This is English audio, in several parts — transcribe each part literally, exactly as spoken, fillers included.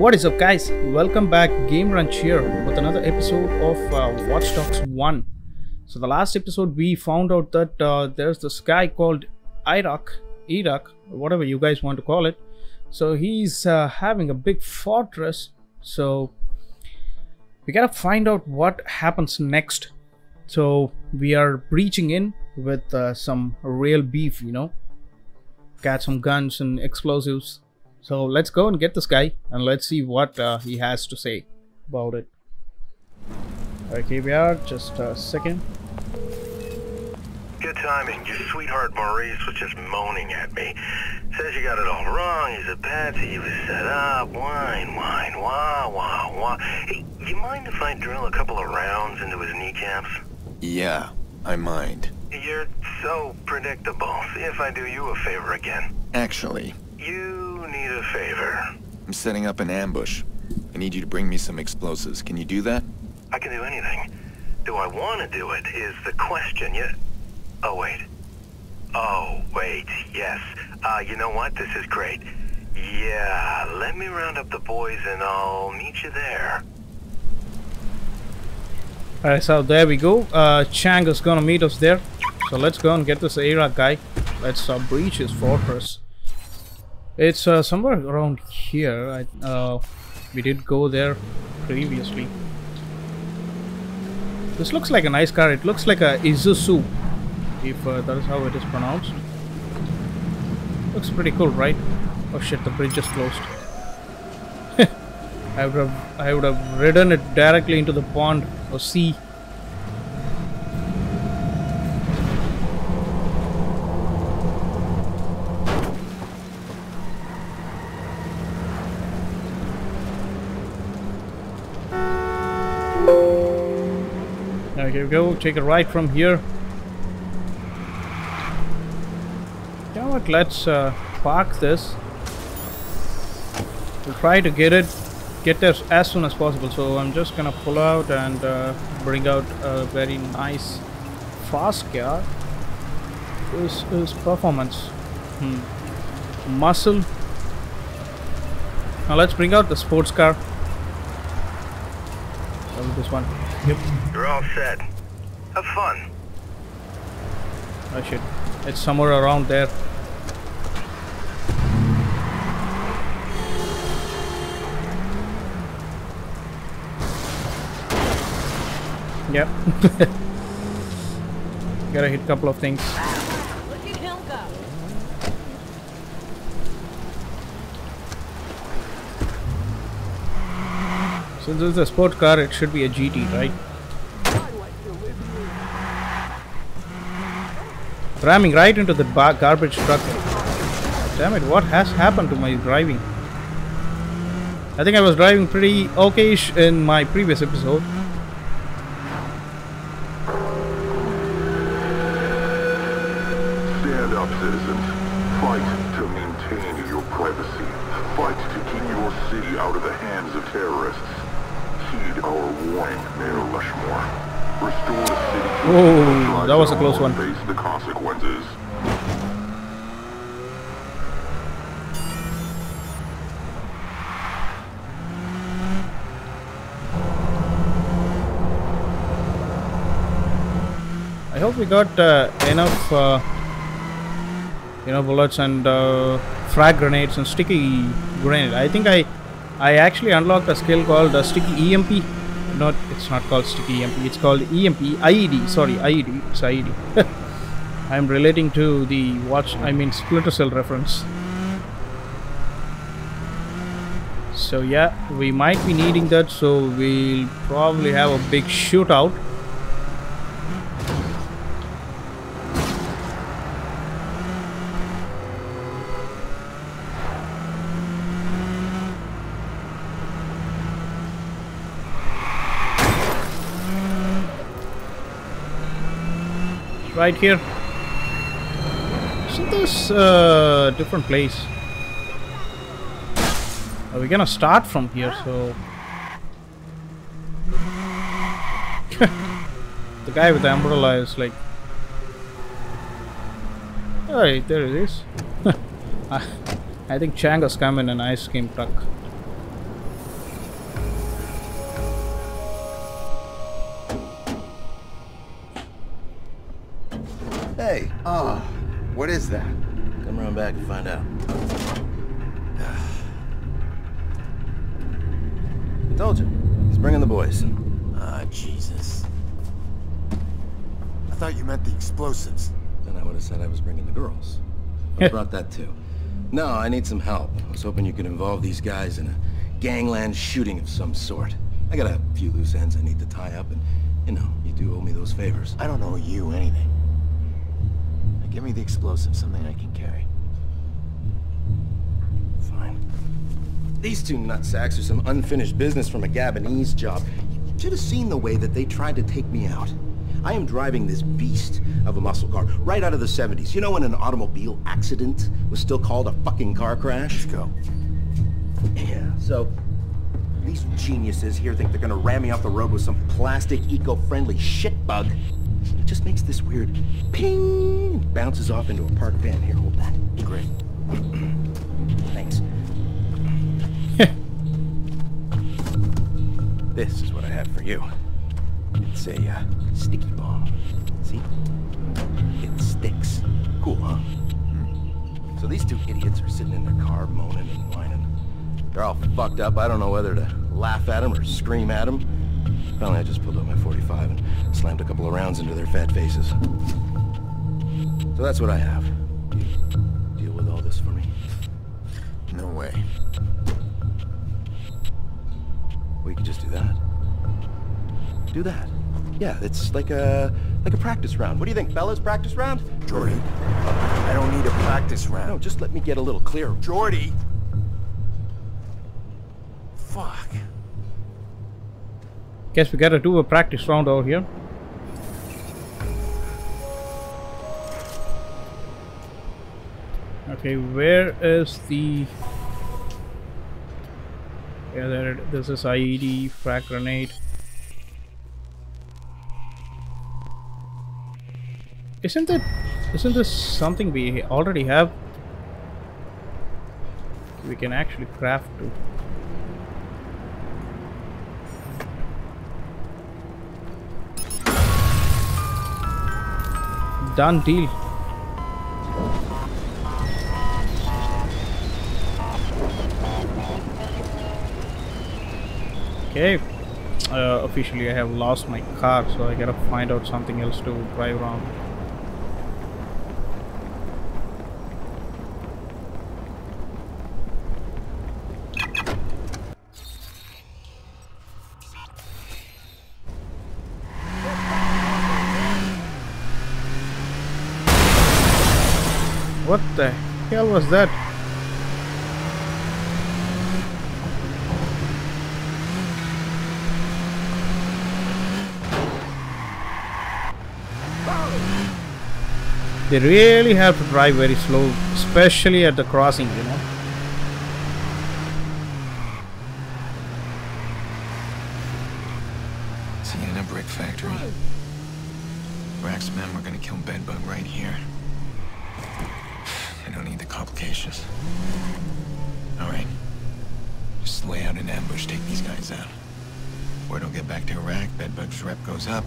What is up, guys? Welcome back, Game Ranch here with another episode of uh, Watch Dogs one. So the last episode we found out that uh, there's this guy called IREC, Iraq, whatever you guys want to call it. So he's uh, having a big fortress. So we gotta find out what happens next. So we are breaching in with uh, some real beef, you know. Got some guns and explosives. So let's go and get this guy and let's see what uh, he has to say about it. Alright, K B R, just a second. Good timing. Your sweetheart Maurice was just moaning at me. Says you got it all wrong. He's a patsy. He was set up. Wine, wine, wah, wah, wah. Hey, you mind if I drill a couple of rounds into his kneecaps? Yeah, I mind. You're so predictable. See if I do you a favor again. Actually, you need a favor. I'm setting up an ambush. I need you to bring me some explosives. Can you do that? I can do anything. Do I want to do it is the question. You... Oh, wait. Oh, wait, yes. Uh, you know what? This is great. Yeah, let me round up the boys and I'll meet you there. Alright, so there we go. Uh, Chang is gonna meet us there. So let's go and get this Iraq guy. Let's uh, breach his fortress. It's uh, somewhere around here. I, uh, we did go there previously. This looks like a nice car. It looks like a Isuzu, if uh, that is how it is pronounced. Looks pretty cool, right? Oh shit, the bridge is closed. I would have I would have ridden it directly into the pond or sea. Now here we go, take a right from here. You know what, let's uh, park this. We'll try to get it, get there as soon as possible. So I'm just gonna pull out and uh, bring out a very nice fast car. This is performance. Hmm. Muscle. Now let's bring out the sports car. Oh, this one. Yep. You're all set. Have fun. Oh shit. It's somewhere around there. Yep. Gotta hit a couple of things. Look at him go. Since this is a sport car, it should be a G T, right? Ramming right into the bar garbage truck. Damn it, what has happened to my driving? I think I was driving pretty okay-ish in my previous episode. Stand up, citizens. Fight to maintain your privacy. Fight to keep your city out of the hands of terrorists. Heed our warning, Mayor Rushmore. Restore the city. Oh, that was a close one. Face the consequences. I hope we got uh, enough, uh, you know, bullets and uh, frag grenades and sticky grenade. I think I, I actually unlocked a skill called uh, sticky E M P. Not, it's not called sticky E M P, it's called E M P, I E D, sorry, I E D, it's I E D. I'm relating to the watch, I mean Splinter Cell reference. So yeah, we might be needing that, so we'll probably have a big shootout. Right here. Isn't this a different place? We're gonna start from here, so... The guy with the umbrella is like... Alright, there it is. I think Chang has come in an ice cream truck. Hey, oh, what is that? Come around back and find out. I told you, he's bringing the boys. Ah, Jesus. I thought you meant the explosives. Then I would have said I was bringing the girls. I brought that too. No, I need some help. I was hoping you could involve these guys in a gangland shooting of some sort. I got a few loose ends I need to tie up, and, you know, you do owe me those favors. I don't owe you anything. Now give me the explosive, something I can carry. Fine. These two nutsacks are some unfinished business from a Gabonese job. You should have seen the way that they tried to take me out. I am driving this beast of a muscle car right out of the seventies. You know when an automobile accident was still called a fucking car crash? Let's go. Yeah, so these geniuses here think they're gonna ram me off the road with some plastic, eco-friendly shit bug. It just makes this weird ping and bounces off into a park van. Here, hold that. Great. Thanks. This is what I have for you. It's a uh, sticky bomb. See? It sticks. Cool, huh? Hmm. So these two idiots are sitting in their car moaning and whining. They're all fucked up. I don't know whether to laugh at them or scream at them. Finally, I just pulled up my forty-five and slammed a couple of rounds into their fat faces. So that's what I have. You deal with all this for me? No way. We could just do that. Do that. Yeah, it's like a like a practice round. What do you think, Bella's practice round? Jordy, I don't need a practice round. No, just let me get a little clearer. Jordy! Fuck. Guess we gotta do a practice round out here. Okay, where is the... Yeah, there, this is I E D, frag grenade. Isn't it? Isn't this something we already have? We can actually craft to. Done deal. Okay. Uh, officially, I have lost my car, so I gotta find out something else to drive around. What the hell was that? They really have to drive very slow, especially at the crossing, you know. Seen in a brick factory. Rack's men were gonna kill Bedbug right here. I don't need the complications. Alright. Just lay out an ambush, take these guys out. Word will get back to Iraq, Bedbug's rep goes up,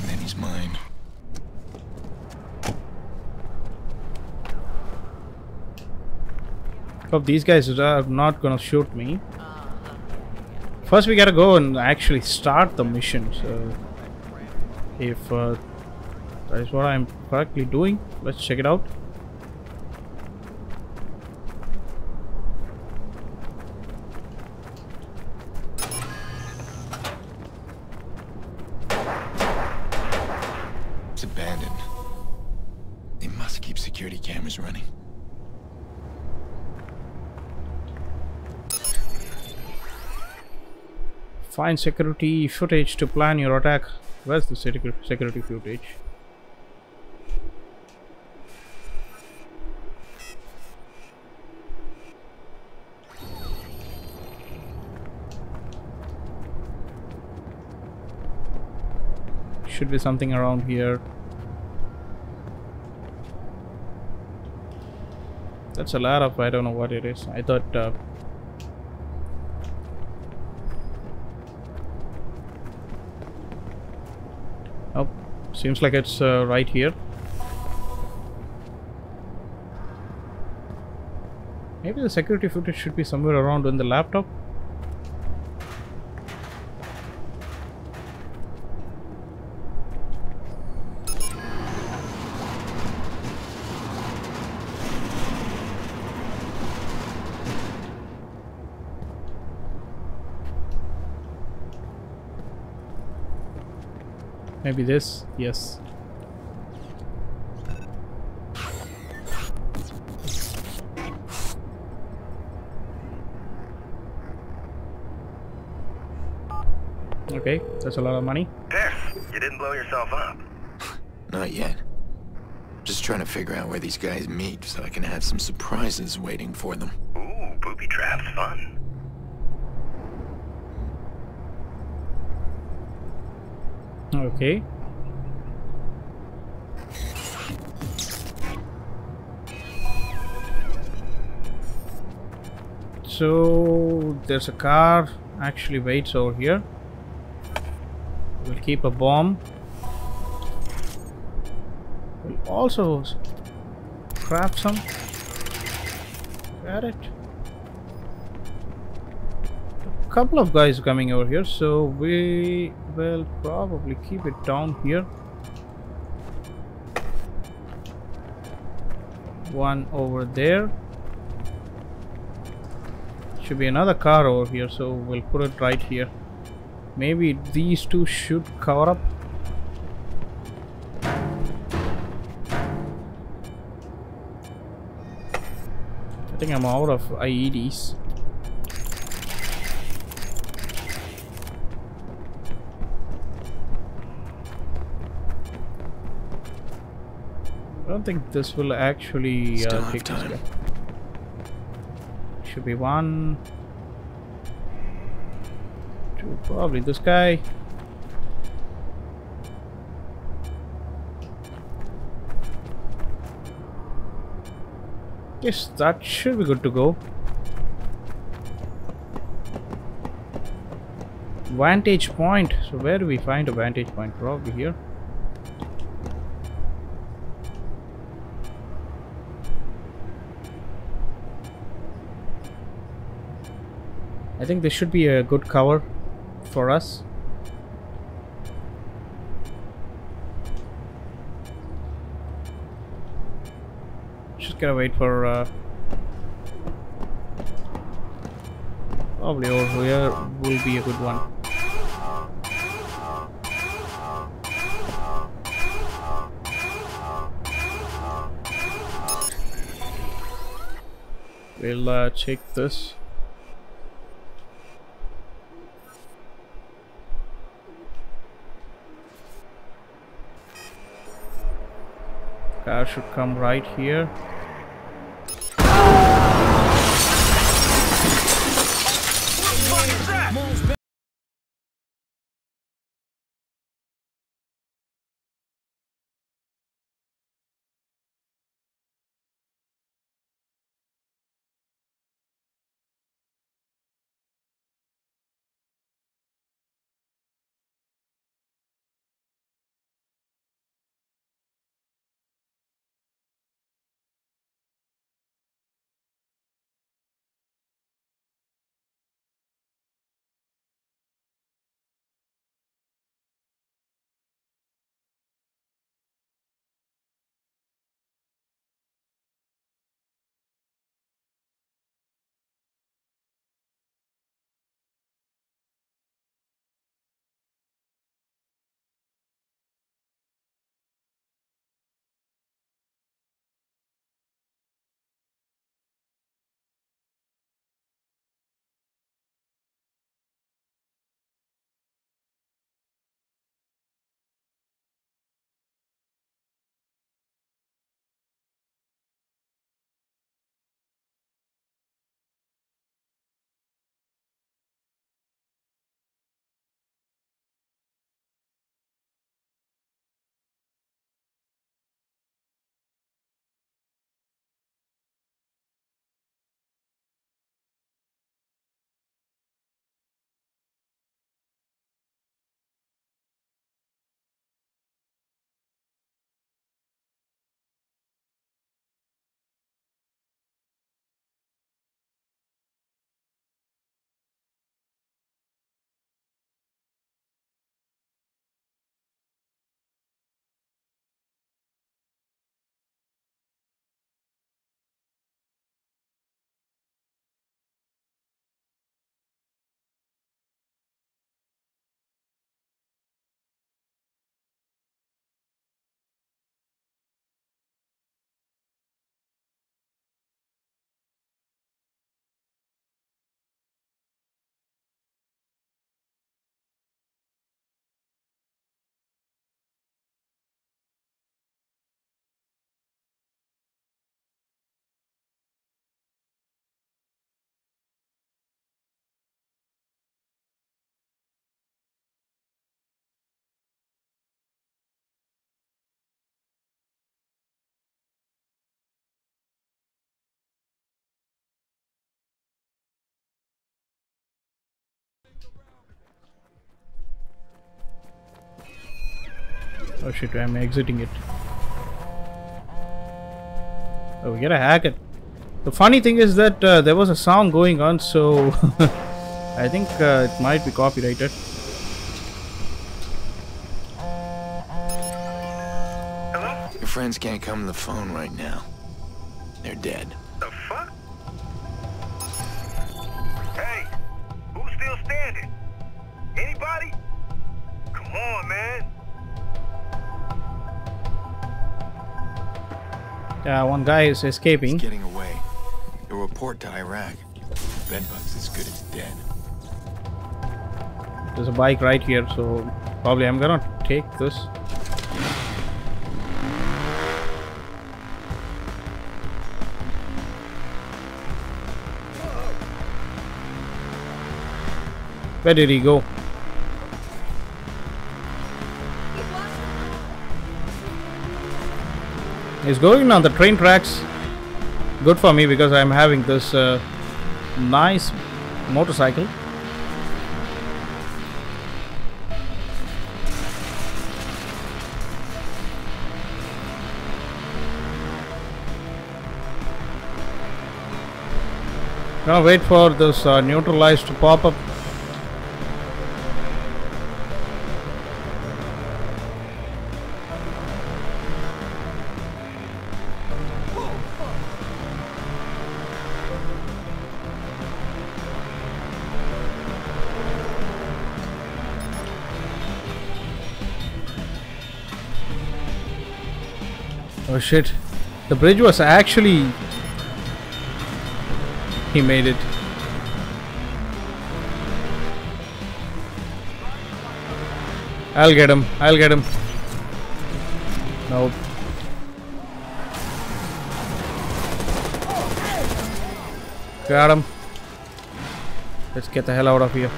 and then he's mine. Hope these guys are not gonna shoot me. First we gotta go and actually start the mission, so... If uh, that is what I'm correctly doing, let's check it out. Find security footage to plan your attack. Where's the security footage? Should be something around here. That's a lot of, I don't know what it is. I thought uh, seems like it's uh, right here. Maybe the security footage should be somewhere around in the laptop. Maybe this, yes. Okay, that's a lot of money. There, you didn't blow yourself up. Not yet. Just trying to figure out where these guys meet so I can have some surprises waiting for them. Ooh, booby traps, fun. Okay. So there's a car actually waits over here. We'll keep a bomb. We'll also grab some. Got it. A couple of guys coming over here, so we will probably keep it down here. One over there. Should be another car over here, so we'll put it right here. Maybe these two should cover up. I think I'm out of I E Ds. I don't think this will actually uh, take this guy. Should be one. Probably this guy. Yes, that should be good to go. Vantage point. So where do we find a vantage point? Probably here. I think this should be a good cover for us. Just gotta wait for uh, probably over here will be a good one. We'll uh, check this. Car should come right here. Oh shit, I'm exiting it. Oh, we gotta hack it. The funny thing is that uh, there was a song going on, so I think uh, it might be copyrighted. Hello? Your friends can't come to the phone right now. They're dead. The fuck? Hey, who's still standing? Anybody? Come on, man. Yeah, uh, one guy is escaping. He's getting away. A report to I REC. Bedbugs as good as dead. There's a bike right here, so probably I'm gonna take this. Where did he go? He's going on the train tracks. Good for me because I'm having this uh, nice motorcycle. Gonna wait for this uh, neutralize to pop up. Oh shit, the bridge was actually... He made it. I'll get him, I'll get him. Nope. Got him. Let's get the hell out of here.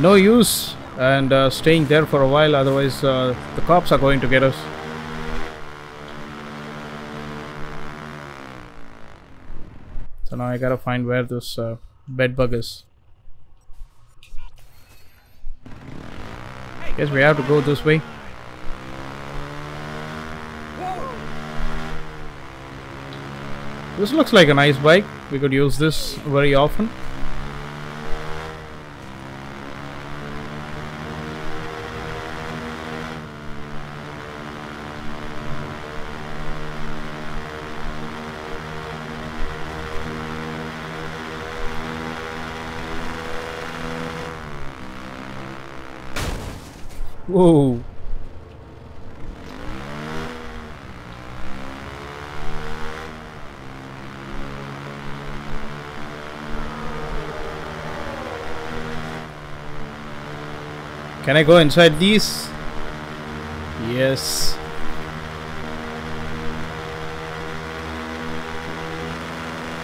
No use. And uh, staying there for a while, otherwise uh, the cops are going to get us. So now I gotta find where this uh, bedbug is. Guess we have to go this way. This looks like a nice bike. We could use this very often. Whoa. Can I go inside these? Yes.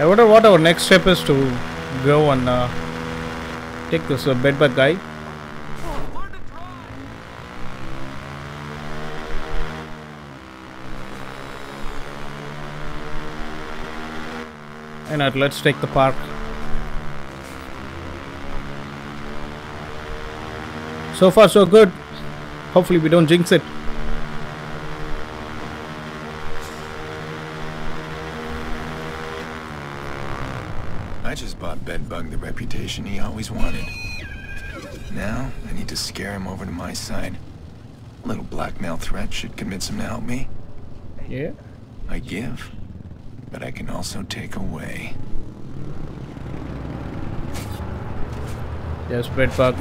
I wonder what our next step is to go and uh, take this uh, bedbug guy. And let's take the park. So far so good. Hopefully we don't jinx it. I just bought Bedbug the reputation he always wanted. Now I need to scare him over to my side. A little blackmail threat should convince him to help me. Yeah. I give. But I can also take away. Yes, bedbug.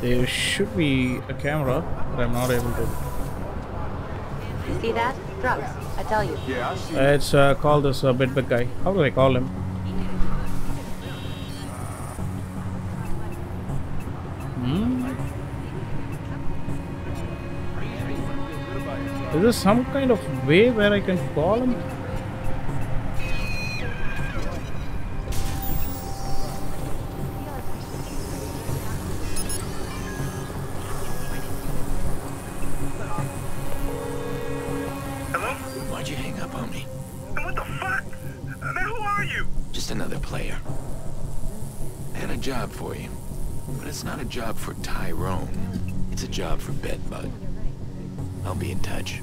There should be a camera, but I'm not able to. See that? Drugs. I tell you. Yeah, I see. Let's uh, call this uh, bedbug guy. How do I call him? Is there some kind of way where I can call him? on me. What the fuck? Man, who are you? Just another player. I had a job for you. But it's not a job for Tyrone. It's a job for Bedbug. I'll be in touch.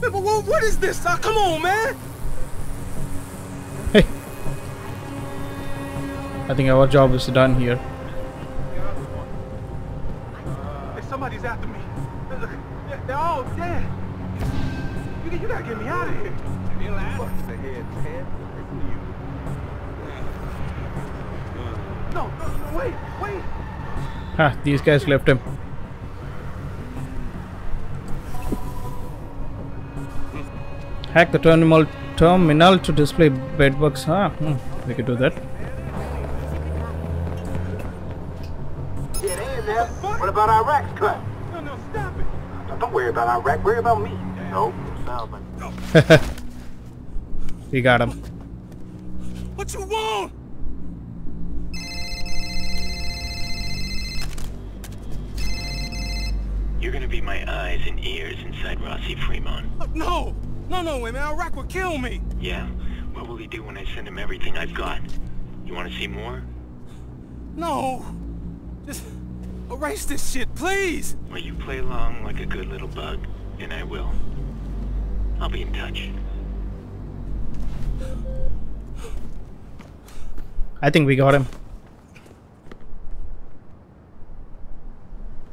But what, what is this? Oh, come on, man! Hey. I think our job is done here. Hey, somebody's after me. Look, they're all dead. You, you gotta get me out of here. No, no, no, wait, wait. Huh, these guys left him. Hack the terminal terminal to display bedbugs. Huh? Hmm, we could do that. Get in there. What about Iraq's cut? No, no, stop it. No, don't worry about Iraq. Worry about me. No, Salvin. We got him. What you want? You're gonna be my eyes and ears inside Rossi Fremont. Oh, no! No, no, man, Iraq will kill me! Yeah? What will he do when I send him everything I've got? You wanna see more? No! Just erase this shit, please! Well, you play along like a good little bug, and I will. I'll be in touch. I think we got him.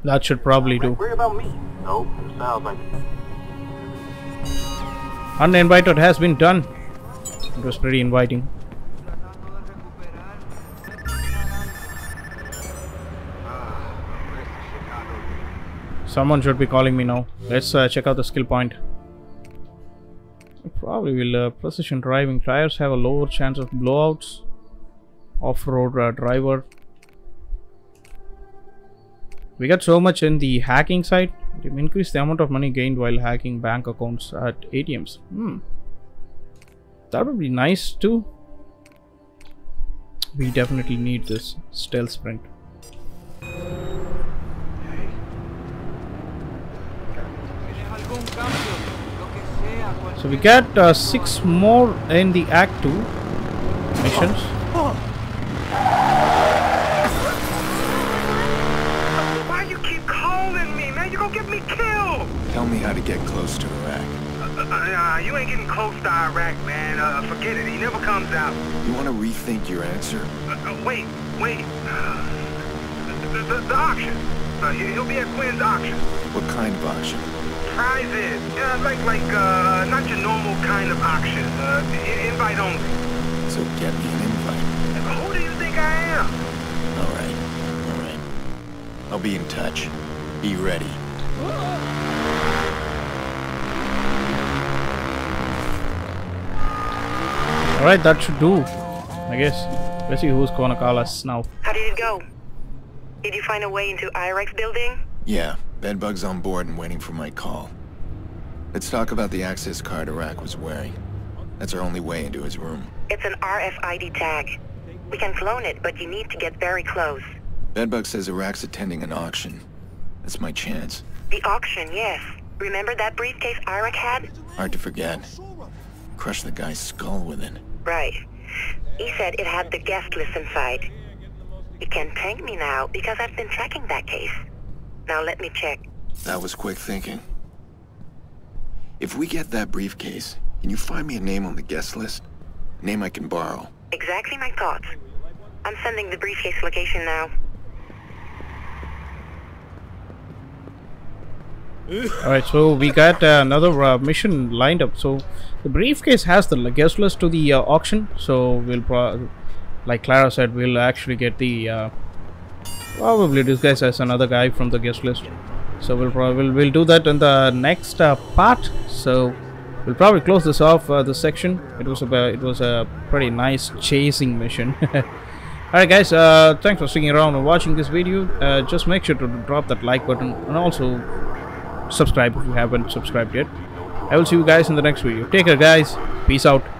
That should probably do. Worry about me. No, sounds like Uninvited has been done. It was pretty inviting. Someone should be calling me now. Let's uh, check out the skill point. Probably will uh, precision driving. Tires have a lower chance of blowouts. Off-road uh, driver. We got so much in the hacking side. It increased the amount of money gained while hacking bank accounts at A T Ms. Hmm. That would be nice too. We definitely need this stealth sprint. So we got uh, six more in the Act two missions. Oh. Oh. Tell me how to get close to Iraq. Uh, uh, uh, you ain't getting close to Iraq, man. Uh, forget it. He never comes out. You want to rethink your answer? Uh, uh, wait, wait. Uh, the, the, the auction. Uh, he'll be at Quinn's auction. What kind of auction? Prizes. Yeah, like, like, uh, not your normal kind of auction. Uh, invite only. So get me an invite. Uh, who do you think I am? All right, all right. I'll be in touch. Be ready. Whoa. Alright, that should do, I guess. Let's see who's gonna call us now. How did it go? Did you find a way into I REC's building? Yeah, Bedbug's on board and waiting for my call. Let's talk about the access card Iraq was wearing. That's our only way into his room. It's an R F I D tag. We can clone it, but you need to get very close. Bedbug says Iraq's attending an auction. That's my chance. The auction, yes. Remember that briefcase I REC had? Hard to forget. Crushed the guy's skull with it. Right. He said it had the guest list inside. You can thank me now because I've been tracking that case. Now let me check. That was quick thinking. If we get that briefcase, can you find me a name on the guest list? A name I can borrow. Exactly my thoughts. I'm sending the briefcase location now. Alright, so we got uh, another uh, mission lined up. So the briefcase has the guest list to the uh, auction. So we'll pro like Clara said, we'll actually get the uh, probably disguised as another guy from the guest list. So we'll probably we'll, we'll do that in the next uh, part. So we'll probably close this off uh, this section. It was a it was a pretty nice chasing mission. Alright guys, uh, thanks for sticking around and watching this video. Uh, just make sure to drop that like button and also subscribe if you haven't subscribed yet. I will see you guys in the next video. Take care guys. Peace out.